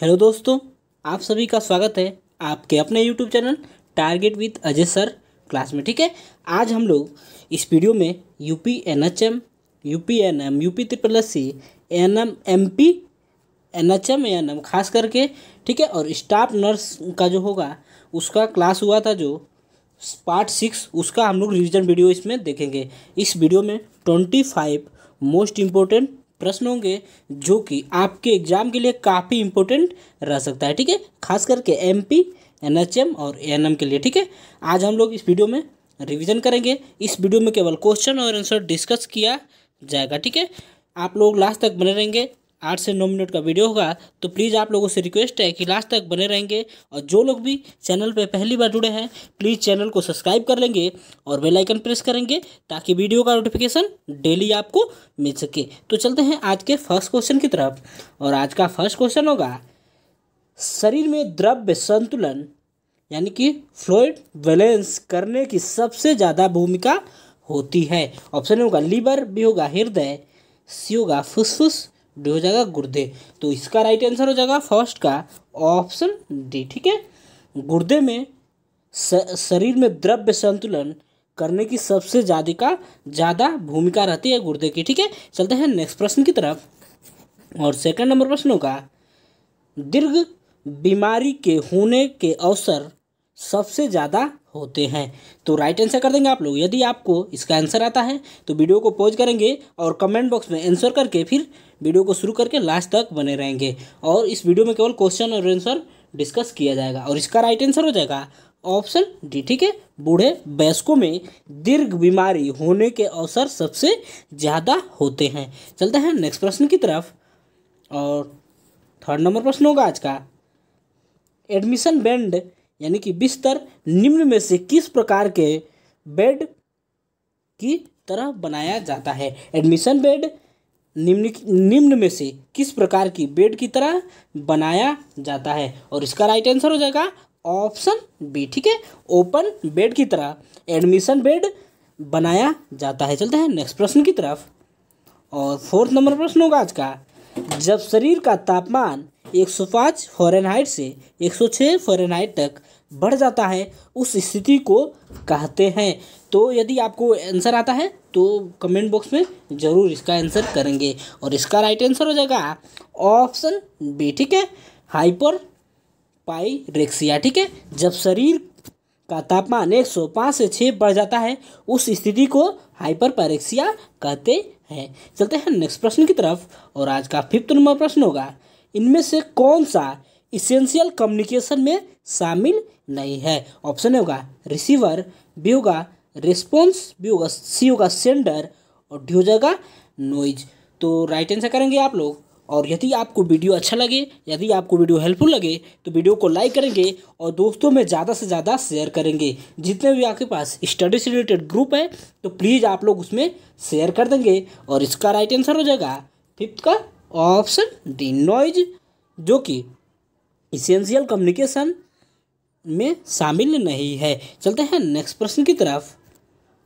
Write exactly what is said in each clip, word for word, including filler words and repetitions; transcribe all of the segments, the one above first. Hello दोस्तों, आप सभी का स्वागत है आपके अपने YouTube channel target with Ajay sir class में। ठीक है, आज हम लोग इस वीडियो में UP NHM, UP NM, UP triple C, NM, MP NHM, ANM खास करके, ठीक है, और स्टाफ नर्स का जो होगा उसका क्लास हुआ था जो पार्ट सिक्स, उसका हम लोग रिविजन वीडियो इसमें देखेंगे। इस वीडियो में ट्वेंटी फाइव मोस्ट इम्पोर्टेंट प्रश्न होंगे जो कि आपके एग्जाम के लिए काफ़ी इंपॉर्टेंट रह सकता है। ठीक है, खास करके एमपी, एनएचएम और एएनएम के लिए। ठीक है, आज हम लोग इस वीडियो में रिवीजन करेंगे। इस वीडियो में केवल क्वेश्चन और आंसर डिस्कस किया जाएगा। ठीक है, आप लोग लास्ट तक बने रहेंगे, आठ से नौ मिनट का वीडियो होगा, तो प्लीज़ आप लोगों से रिक्वेस्ट है कि लास्ट तक बने रहेंगे। और जो लोग भी चैनल पे पहली बार जुड़े हैं प्लीज़ चैनल को सब्सक्राइब कर लेंगे और बेल आइकन प्रेस करेंगे ताकि वीडियो का नोटिफिकेशन डेली आपको मिल सके। तो चलते हैं आज के फर्स्ट क्वेश्चन की तरफ, और आज का फर्स्ट क्वेश्चन होगा शरीर में द्रव्य संतुलन यानी कि फ्लूइड बैलेंस करने की सबसे ज़्यादा भूमिका होती है। ऑप्शन होगा लीवर, बी होगा हृदय, सी होगा फुसफुस, डी हो जाएगा गुर्दे। तो इसका राइट आंसर हो जाएगा फर्स्ट का ऑप्शन डी। ठीक है, गुर्दे में शरीर में द्रव्य संतुलन करने की सबसे ज़्यादा का ज़्यादा भूमिका रहती है गुर्दे की। ठीक है, चलते हैं नेक्स्ट प्रश्न की तरफ, और सेकंड नंबर प्रश्न होगा दीर्घ बीमारी के होने के अवसर सबसे ज़्यादा होते हैं। तो राइट आंसर कर देंगे आप लोग। यदि आपको इसका आंसर आता है तो वीडियो को पॉज करेंगे और कमेंट बॉक्स में आंसर करके फिर वीडियो को शुरू करके लास्ट तक बने रहेंगे। और इस वीडियो में केवल क्वेश्चन और आंसर डिस्कस किया जाएगा, और इसका राइट आंसर हो जाएगा ऑप्शन डी। ठीक है, बूढ़े वयस्कों में दीर्घ बीमारी होने के अवसर सबसे ज़्यादा होते हैं। चलते हैं नेक्स्ट प्रश्न की तरफ, और थर्ड नंबर प्रश्न होगा आज का एडमिशन बेड यानी कि बिस्तर निम्न में से किस प्रकार के बेड की तरह बनाया जाता है। एडमिशन बेड निम्न निम्न में से किस प्रकार की बेड की तरह बनाया जाता है, और इसका राइट आंसर हो जाएगा ऑप्शन बी। ठीक है, ओपन बेड की तरह एडमिशन बेड बनाया जाता है। चलते हैं नेक्स्ट प्रश्न की तरफ, और फोर्थ नंबर प्रश्न होगा आज का जब शरीर का तापमान एक सौ पाँच फॉरेनहाइट से एक सौ छः फॉरेनहाइट तक बढ़ जाता है उस स्थिति को कहते हैं। तो यदि आपको आंसर आता है तो कमेंट बॉक्स में ज़रूर इसका आंसर करेंगे, और इसका राइट आंसर हो जाएगा ऑप्शन बी। ठीक है, हाइपर पाइरेक्सिया। ठीक है, जब शरीर का तापमान एक सौ पाँच से छः बढ़ जाता है उस स्थिति को हाइपर पाइरेक्सिया कहते हैं। चलते हैं नेक्स्ट प्रश्न की तरफ, और आज का फिफ्थ नंबर प्रश्न होगा इनमें से कौन सा इसेंशियल कम्युनिकेशन में शामिल नहीं है। ऑप्शन ए होगा रिसीवर, बी होगा रिस्पॉन्स, बी होगा सी होगा सेंडर, और डी हो जाएगा नॉइज। तो राइट आंसर करेंगे आप लोग। और यदि आपको वीडियो अच्छा लगे, यदि आपको वीडियो हेल्पफुल लगे तो वीडियो को लाइक करेंगे और दोस्तों में ज़्यादा से ज़्यादा शेयर करेंगे। जितने भी आपके पास स्टडी से रिलेटेड ग्रुप है तो प्लीज़ आप लोग उसमें शेयर कर देंगे, और इसका राइट आंसर हो जाएगा फिफ्थ का ऑप्शन डी, नॉइज, जो कि इसेंशियल कम्युनिकेशन में शामिल नहीं है। चलते हैं नेक्स्ट प्रश्न की तरफ,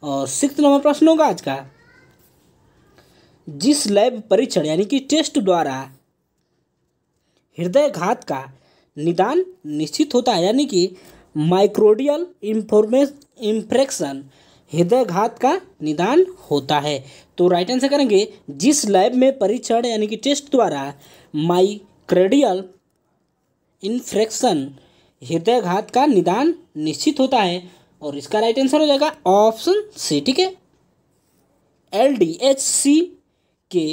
और सिक्स्थ नंबर प्रश्न होगा आज का जिस लैब परीक्षण यानी कि टेस्ट द्वारा हृदयघात का निदान निश्चित होता है यानी कि माइक्रोडियल इंफेक्शन हृदयघात का निदान होता है। तो राइट आंसर करेंगे जिस लैब में परीक्षण यानी कि टेस्ट द्वारा माइक्रोडियल इंफेक्शन हृदयघात का निदान निश्चित होता है, और इसका राइट आंसर हो जाएगा ऑप्शन सी। ठीक है, एल डी एच सी के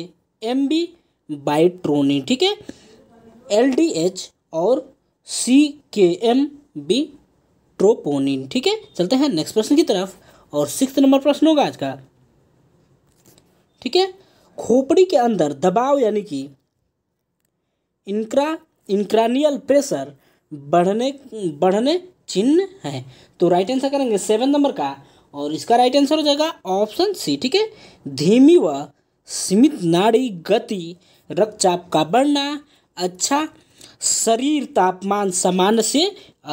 एम बी बाई ट्रोनिन। ठीक है, एल डी एच और सी के एम बी ट्रोपोनिन। ठीक है, चलते हैं नेक्स्ट प्रश्न की तरफ, और सिक्स्थ नंबर प्रश्न होगा आज का। ठीक है, खोपड़ी के अंदर दबाव यानी कि इंक्रा इंक्रानियल प्रेशर बढ़ने बढ़ने चिन्ह है। तो राइट आंसर करेंगे सेवन नंबर का, और इसका राइट आंसर हो जाएगा ऑप्शन सी। ठीक है, धीमी व सीमित नाड़ी गति, रक्तचाप का बढ़ना, अच्छा शरीर तापमान सामान्य से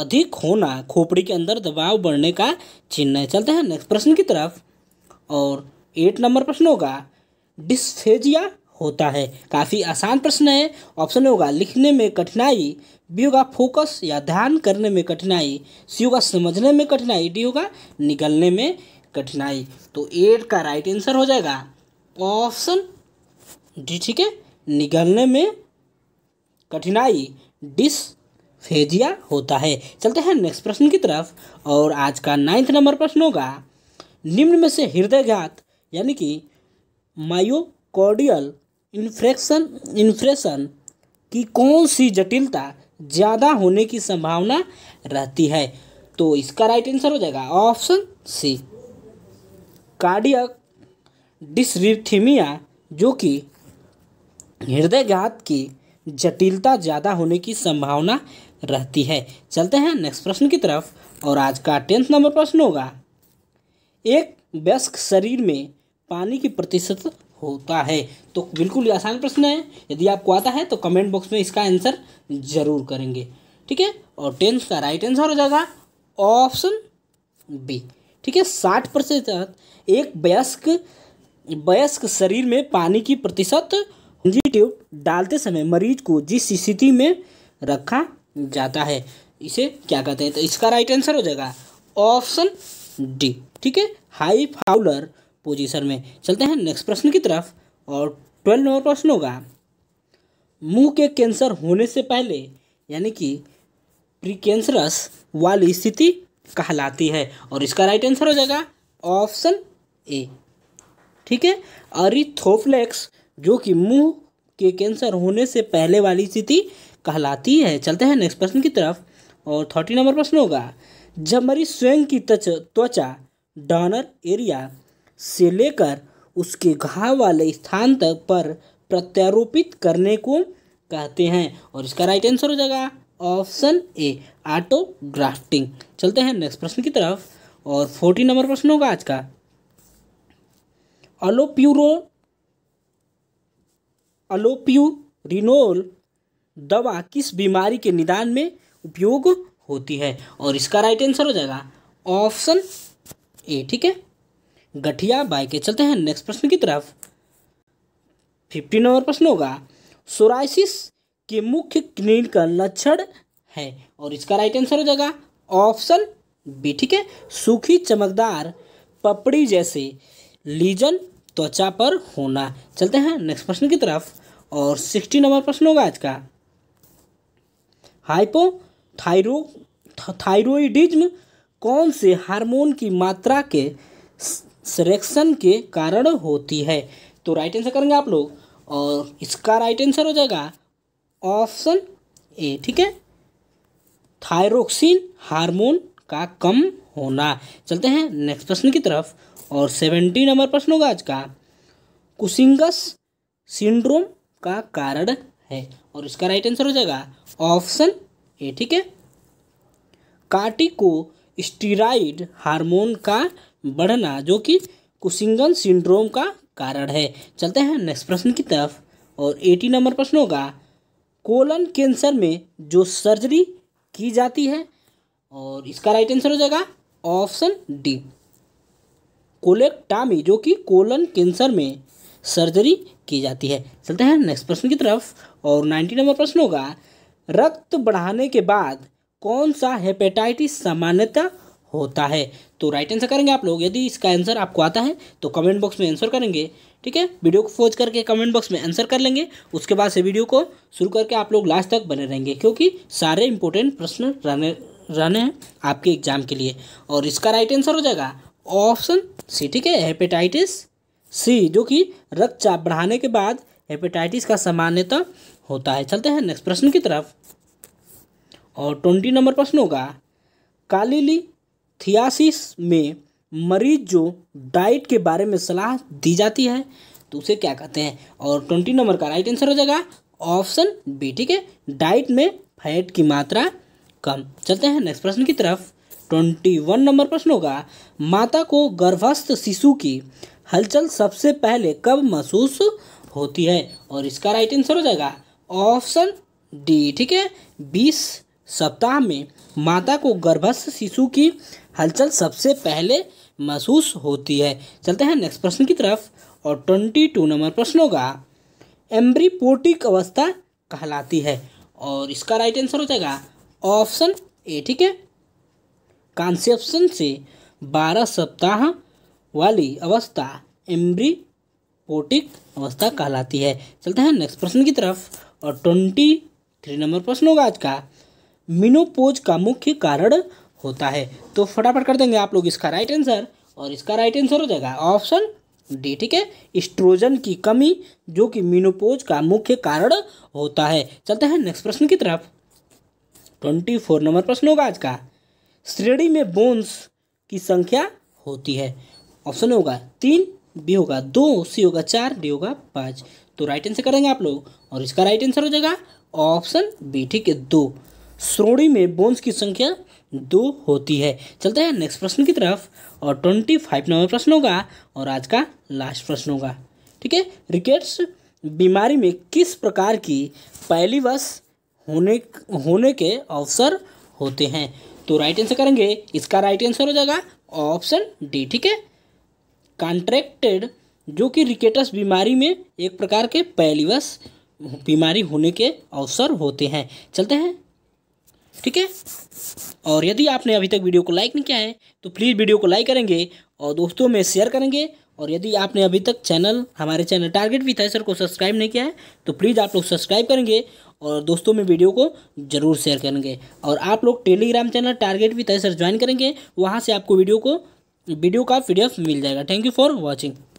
अधिक होना खोपड़ी के अंदर दबाव बढ़ने का चिन्ह है। चलते हैं नेक्स्ट प्रश्न की तरफ, और एट नंबर प्रश्न होगा डिस्फेजिया होता है। काफ़ी आसान प्रश्न है। ऑप्शन होगा लिखने में कठिनाई, बी होगा फोकस या ध्यान करने में कठिनाई, सी होगा समझने में कठिनाई, डी होगा निगलने में कठिनाई। तो एट का राइट आंसर हो जाएगा ऑप्शन डी, ठीक है, निगलने में कठिनाई डिस्फेजिया होता है। चलते हैं नेक्स्ट प्रश्न की तरफ और आज का नाइन्थ नंबर प्रश्न होगा निम्न में से हृदयघात यानी कि मायोकार्डियल इन्फ्रेक्शन इन्फ्रेक्शन की कौन सी जटिलता ज़्यादा होने की संभावना रहती है। तो इसका राइट आंसर हो जाएगा ऑप्शन सी कार्डियक डिसरिथमिया, जो कि हृदयघात की जटिलता ज़्यादा होने की संभावना रहती है। चलते हैं नेक्स्ट प्रश्न की तरफ और आज का टेंथ नंबर प्रश्न होगा एक वयस्क शरीर में पानी की प्रतिशत होता है। तो बिल्कुल आसान प्रश्न है, यदि आपको आता है तो कमेंट बॉक्स में इसका आंसर जरूर करेंगे, ठीक है। और टेंथ का राइट आंसर हो जाएगा ऑप्शन बी, ठीक है, साठ प्रतिशत एक वयस्क वयस्क शरीर में पानी की प्रतिशत ट्यूब डालते समय मरीज को जिस स्थिति में रखा जाता है इसे क्या कहते हैं। तो इसका राइट आंसर हो जाएगा ऑप्शन डी, ठीक है, हाई फाउलर पोजीशन में। चलते हैं नेक्स्ट प्रश्न की तरफ और ट्वेल्व नंबर प्रश्न होगा मुंह के कैंसर होने से पहले यानी कि प्रीकैंसरस वाली स्थिति कहलाती है। और इसका राइट आंसर हो जाएगा ऑप्शन ए, ठीक है, एरिथ्रोप्लेक्स, जो कि मुंह के कैंसर होने से पहले वाली स्थिति कहलाती है। चलते हैं नेक्स्ट प्रश्न की तरफ और थर्टीन नंबर प्रश्न होगा जब मरीज स्वयं की त्वचा डॉनर एरिया से लेकर उसके घाव वाले स्थान तक पर प्रत्यारोपित करने को कहते हैं। और इसका राइट आंसर हो जाएगा ऑप्शन ए ऑटोग्राफ्टिंग। चलते हैं नेक्स्ट प्रश्न की तरफ और फोर्टीन नंबर प्रश्न होगा आज का अलोप्यूरो एलोप्यूरिनोल दवा किस बीमारी के निदान में उपयोग होती है। और इसका राइट आंसर हो जाएगा ऑप्शन ए, ठीक है, गठिया बाई के। चलते हैं नेक्स्ट प्रश्न की तरफ फिफ्टीन नंबर प्रश्न होगा सोराइसिस के मुख्य क्लिनिकल लक्षण है। और इसका राइट आंसर हो जाएगा ऑप्शन बी, ठीक है, सूखी चमकदार पपड़ी जैसे लीजन त्वचा पर होना। चलते हैं नेक्स्ट प्रश्न की तरफ और सिक्सटी नंबर प्रश्न होगा आज का हाइपोथायरो थायरोइडिज्म कौन से हार्मोन की मात्रा के सेरेक्शन के कारण होती है। तो राइट आंसर करेंगे आप लोग और इसका राइट आंसर हो जाएगा ऑप्शन ए, ठीक है, थायरोक्सिन हार्मोन का कम होना। चलते हैं नेक्स्ट प्रश्न की तरफ और सेवेंटी नंबर प्रश्न होगा आज का कुशिंग्स सिंड्रोम का कारण है। और इसका राइट आंसर हो जाएगा ऑप्शन ए, ठीक है, कार्टिकोस्टेरॉइड हार्मोन का बढ़ना जो कि कुशिंग्स सिंड्रोम का कारण है। चलते हैं नेक्स्ट प्रश्न की तरफ और एटी नंबर प्रश्न होगा कोलन कैंसर में जो सर्जरी की जाती है। और इसका राइट आंसर हो जाएगा ऑप्शन डी कोलेक्टामी, जो कि कोलन कैंसर में सर्जरी की जाती है। चलते हैं नेक्स्ट प्रश्न की तरफ और नाइन्टी नंबर प्रश्न होगा रक्त बढ़ाने के बाद कौन सा हेपेटाइटिस सामान्यतः होता है। तो राइट आंसर करेंगे आप लोग, यदि इसका आंसर आपको आता है तो कमेंट बॉक्स में आंसर करेंगे, ठीक है, वीडियो को पॉज करके कमेंट बॉक्स में आंसर कर लेंगे। उसके बाद से वीडियो को शुरू करके आप लोग लास्ट तक बने रहेंगे क्योंकि सारे इंपॉर्टेंट प्रश्न रहने रहने हैं आपके एग्जाम के लिए। और इसका राइट आंसर हो जाएगा ऑप्शन सी, ठीक है, हेपेटाइटिस सी, जो कि रक्तचाप बढ़ाने के बाद हेपेटाइटिस का सामान्यतः होता है। चलते हैं नेक्स्ट प्रश्न की तरफ और ट्वेंटी नंबर प्रश्न होगा कॉलेलिथियासिस में मरीज जो डाइट के बारे में सलाह दी जाती है तो उसे क्या कहते हैं। और ट्वेंटी नंबर का राइट आंसर हो जाएगा ऑप्शन बी, ठीक है, डाइट में फैट की मात्रा कम। चलते हैं नेक्स्ट प्रश्न की तरफ ट्वेंटी वन नंबर प्रश्न होगा माता को गर्भस्थ शिशु की हलचल सबसे पहले कब महसूस होती है। और इसका राइट आंसर हो जाएगा ऑप्शन डी, ठीक है, बीस सप्ताह में माता को गर्भस्थ शिशु की हलचल सबसे पहले महसूस होती है। चलते हैं नेक्स्ट प्रश्न की तरफ और ट्वेंटी टू नंबर प्रश्न होगा एम्ब्रीपोटिक अवस्था कहलाती है। और इसका राइट आंसर हो जाएगा ऑप्शन ए। ठीक है, कॉन्सेप्शन से बारह सप्ताह वाली अवस्था एम्ब्रीपोटिक अवस्था कहलाती है। चलते हैं नेक्स्ट प्रश्न की तरफ, और ट्वेंटी थ्री नंबर प्रश्न होगा आज का, मेनोपॉज का मुख्य कारण होता है। तो फटाफट कर देंगे आप लोग इसका राइट आंसर, और इसका राइट आंसर हो जाएगा ऑप्शन डी। ठीक है, एस्ट्रोजन की कमी जो कि मेनोपॉज का मुख्य कारण होता है। चलते हैं नेक्स्ट प्रश्न की तरफ, ट्वेंटी फोर नंबर प्रश्न होगा आज का, श्रेणी में बोन्स की संख्या होती है। ऑप्शन होगा तीन, बी होगा दो, सी होगा चार, डी होगा पाँच। तो राइट आंसर करेंगे आप लोग, और इसका राइट आंसर हो जाएगा ऑप्शन बी। ठीक है, दो, श्रेणी में बोन्स की संख्या दो होती है। चलते हैं नेक्स्ट प्रश्न की तरफ, और ट्वेंटी फाइव नंबर प्रश्न होगा, और आज का लास्ट प्रश्न होगा। ठीक है, रिकेट्स बीमारी में किस प्रकार की पैलिवस होने होने के अवसर होते हैं। तो राइट आंसर करेंगे, इसका राइट आंसर हो जाएगा ऑप्शन डी। ठीक है, कॉन्ट्रैक्टेड जो कि रिकेट्स बीमारी में एक प्रकार के पैलिवस बीमारी होने के अवसर होते हैं। चलते हैं, ठीक है, और यदि आपने अभी तक वीडियो को लाइक नहीं किया है तो प्लीज़ वीडियो को लाइक करेंगे और दोस्तों में शेयर करेंगे। और यदि आपने अभी तक चैनल हमारे channel target with Ajay sir को सब्सक्राइब नहीं किया है तो प्लीज़ आप लोग सब्सक्राइब करेंगे और दोस्तों में वीडियो को जरूर शेयर करेंगे। और आप लोग Telegram channel target with Ajay sir join करेंगे, वहाँ से आपको वीडियो को वीडियो का पी डी एफ मिल जाएगा। Thank you for watching.